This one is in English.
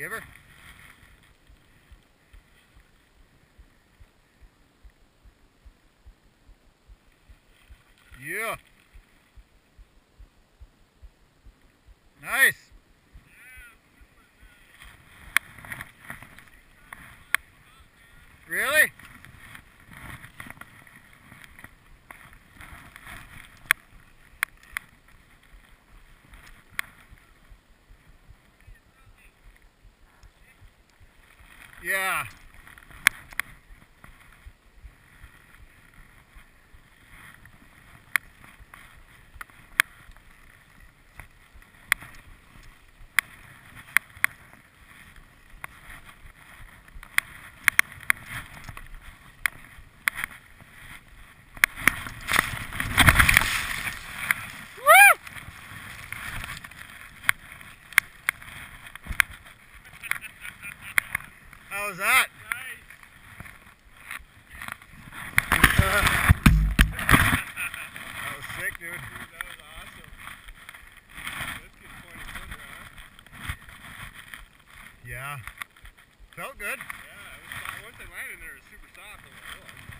Give her. Yeah. Nice. Really? Yeah. How was that? Nice. That was sick, dude. That was awesome. Let's get 20 footer, huh? Yeah. Felt good. Yeah, it was soft. Once I landed in there, it was super soft.